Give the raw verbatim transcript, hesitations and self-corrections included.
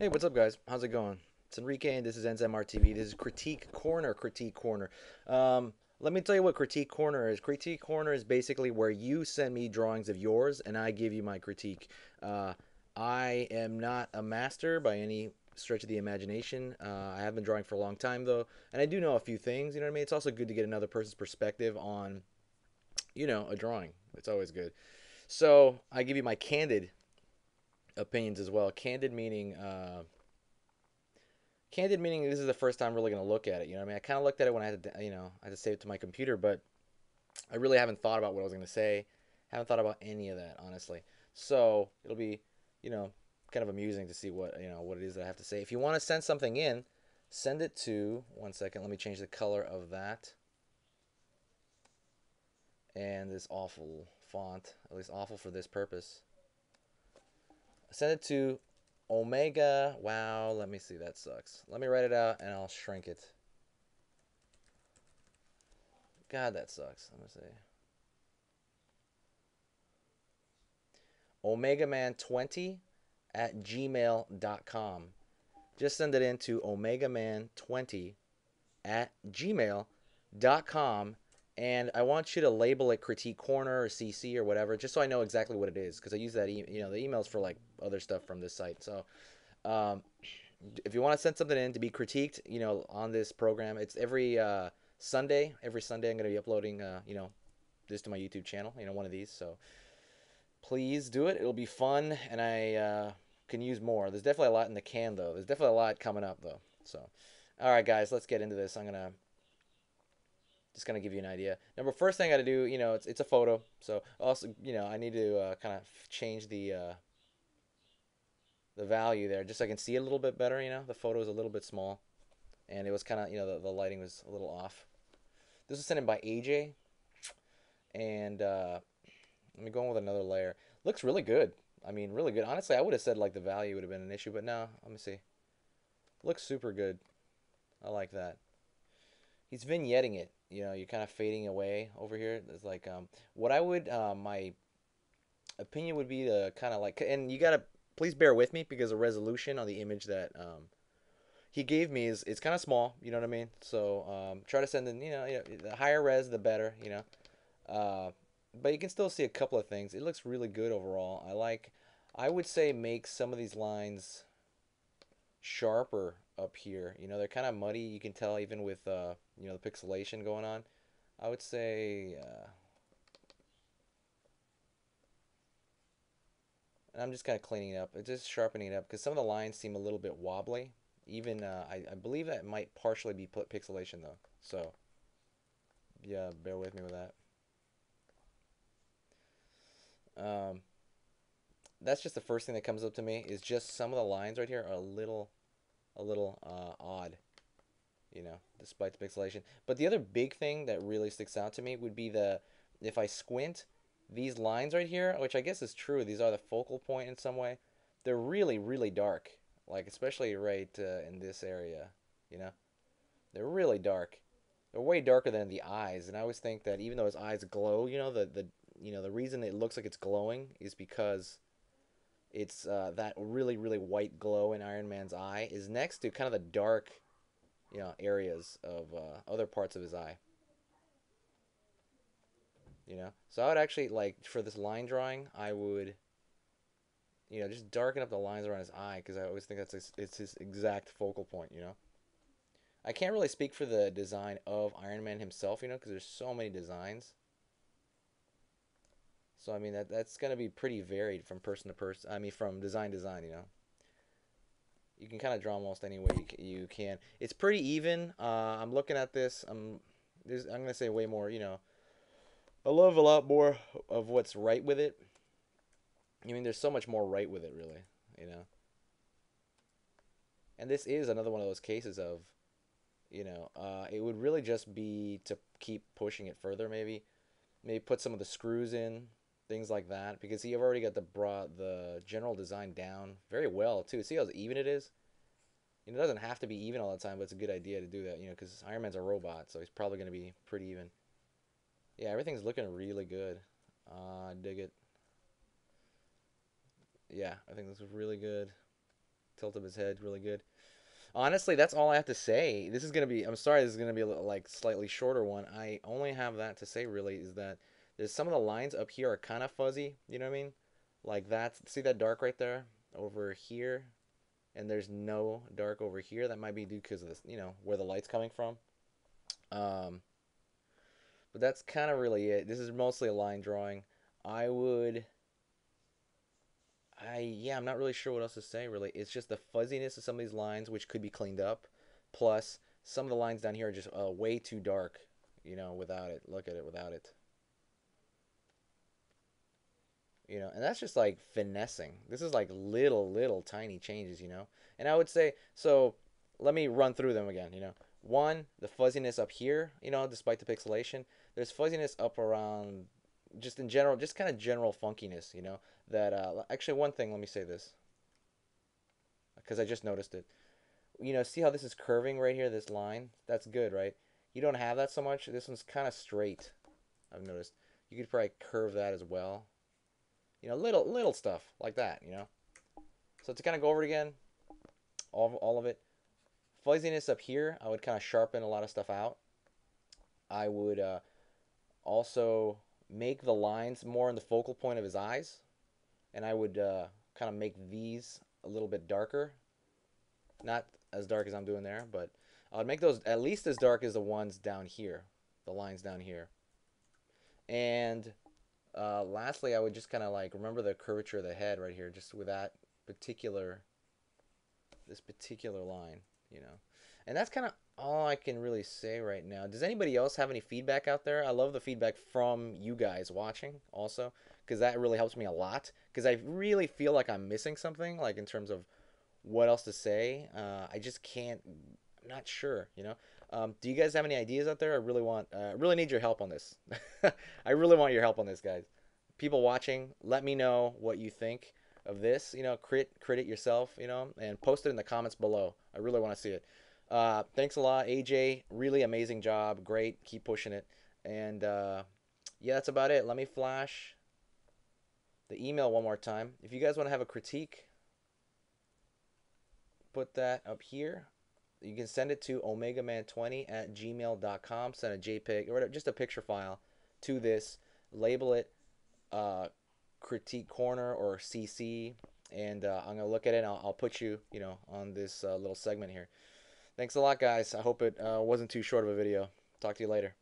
Hey, what's up, guys? How's it going? It's Enrique, and this is EnzymeArtTV. This is Critique Corner, Critique Corner. Um, let me tell you what Critique Corner is. Critique Corner is basically where you send me drawings of yours, and I give you my critique. Uh, I am not a master by any stretch of the imagination. Uh, I have been drawing for a long time, though, and I do know a few things, you know what I mean? It's also good to get another person's perspective on, you know, a drawing. It's always good. So I give you my candid opinions as well. Candid meaning uh, candid meaning this is the first time I'm really going to look at it. You know what I mean? I kind of looked at it when I had to, you know, I had to save it to my computer, but I really haven't thought about what I was going to say. Haven't thought about any of that, honestly. So it'll be, you know, kind of amusing to see what, you know, what it is that I have to say. If you want to send something in, send it to, one second, let me change the color of that. And this awful font, at least awful for this purpose. Send it to Omega. Wow, let me see. That sucks. Let me write it out, and I'll shrink it. God, that sucks. Let me see. OmegaMan twenty at gmail dot com. Just send it in to OmegaMan twenty at gmail dot com. And I want you to label it Critique Corner or C C or whatever, just so I know exactly what it is, because I use that, e you know, the emails for like other stuff from this site. So, um, if you want to send something in to be critiqued, you know, on this program, it's every uh, Sunday. Every Sunday, I'm going to be uploading, uh, you know, this to my YouTube channel. You know, one of these. So, please do it. It'll be fun, and I uh, can use more. There's definitely a lot in the can, though. There's definitely a lot coming up, though. So, all right, guys, let's get into this. I'm gonna. Just gonna give you an idea. Number first thing I gotta do, you know, it's it's a photo. So also, you know, I need to uh, kind of change the uh, the value there, just so I can see it a little bit better. You know, the photo is a little bit small, and it was kind of, you know, the, the lighting was a little off. This was sent in by A J, and uh, let me go on with another layer. Looks really good. I mean, really good. Honestly, I would have said like the value would have been an issue, but no. Let me see. Looks super good. I like that. He's vignetting it. You know, you're kind of fading away over here. It's like um, what I would, uh, my opinion would be to kind of like, and you got to, please bear with me because the resolution on the image that um, he gave me is, it's kind of small, you know what I mean? So um, try to send in, you know, you know, the higher res, the better, you know. Uh, but you can still see a couple of things. It looks really good overall. I like, I would say make some of these lines sharper up here. You know, they're kind of muddy. You can tell even with, uh, you know, the pixelation going on. I would say, uh, and I'm just kind of cleaning it up. It's just sharpening it up because some of the lines seem a little bit wobbly. Even, uh, I, I believe that might partially be pixelation though. So, yeah, bear with me with that. Um, that's just the first thing that comes up to me is just some of the lines right here are a little... a little uh, odd, you know, despite the pixelation. But the other big thing that really sticks out to me would be the, if I squint, these lines right here, which I guess is true, these are the focal point in some way, they're really, really dark, like especially right uh, in this area, you know, they're really dark. They're way darker than the eyes, and I always think that even though his eyes glow, you know, the, the, you know, the reason it looks like it's glowing is because it's uh, that really, really white glow in Iron Man's eye is next to kind of the dark, you know, areas of uh, other parts of his eye. You know, so I would actually like for this line drawing, I would, you know, just darken up the lines around his eye because I always think that's his, it's his exact focal point. You know, I can't really speak for the design of Iron Man himself, you know, because there's so many designs. So, I mean, that that's going to be pretty varied from person to person. I mean, from design to design, you know. You can kind of draw almost any way you, you can. It's pretty even. Uh, I'm looking at this. I'm, there's, I'm going to say way more, you know. I love a lot more of what's right with it. I mean, there's so much more right with it, really, you know. And this is another one of those cases of, you know, uh, it would really just be to keep pushing it further, maybe. Maybe put some of the screws in, things like that, because you've already got the broad, the general design down very well, too. See how even it is? It doesn't have to be even all the time, but it's a good idea to do that, you know, because Iron Man's a robot, so he's probably going to be pretty even. Yeah, everything's looking really good. Uh, I dig it. Yeah, I think this is really good. Tilt up his head, really good. Honestly, that's all I have to say. This is going to be, I'm sorry, this is going to be a little, like, slightly shorter one. I only have that to say, really, is that there's some of the lines up here are kind of fuzzy, you know what I mean? Like that, see that dark right there? Over here. And there's no dark over here. That might be due because of this, you know, where the light's coming from. Um, but that's kind of really it. This is mostly a line drawing. I would, I yeah, I'm not really sure what else to say, really. It's just the fuzziness of some of these lines, which could be cleaned up. Plus, some of the lines down here are just uh, way too dark, you know, without it. Look at it without it. You know, and that's just like finessing. This is like little, little tiny changes, you know. And I would say, so let me run through them again, you know. One, the fuzziness up here, you know, despite the pixelation. There's fuzziness up around, just in general, just kind of general funkiness, you know. That, uh, actually, one thing, let me say this, because I just noticed it. You know, see how this is curving right here, this line? That's good, right? You don't have that so much. This one's kind of straight, I've noticed. You could probably curve that as well. You know, little little stuff like that, you know. So to kind of go over it again, all, all of it. Fuzziness up here, I would kind of sharpen a lot of stuff out. I would uh, also make the lines more in the focal point of his eyes. And I would uh, kind of make these a little bit darker. Not as dark as I'm doing there, but I would make those at least as dark as the ones down here. The lines down here. And Uh, lastly, I would just kind of like remember the curvature of the head right here, just with that particular, this particular line, you know. And that's kind of all I can really say right now. Does anybody else have any feedback out there? I love the feedback from you guys watching also, because that really helps me a lot, because I really feel like I'm missing something, like in terms of what else to say. Uh, I just can't, I'm not sure, you know. Um, do you guys have any ideas out there? I really want, uh, really need your help on this. I really want your help on this, guys. People watching, let me know what you think of this. You know, crit, crit it yourself, you know, and post it in the comments below. I really want to see it. Uh, thanks a lot, A J. Really amazing job. Great. Keep pushing it. And uh, yeah, that's about it. Let me flash the email one more time. If you guys want to have a critique, put that up here. You can send it to Omega Man twenty at gmail dot com. Send a JPEG or just a picture file to this. Label it uh, Critique Corner or C C. And uh, I'm going to look at it and I'll, I'll put you, you know, on this uh, little segment here. Thanks a lot, guys. I hope it uh, wasn't too short of a video. Talk to you later.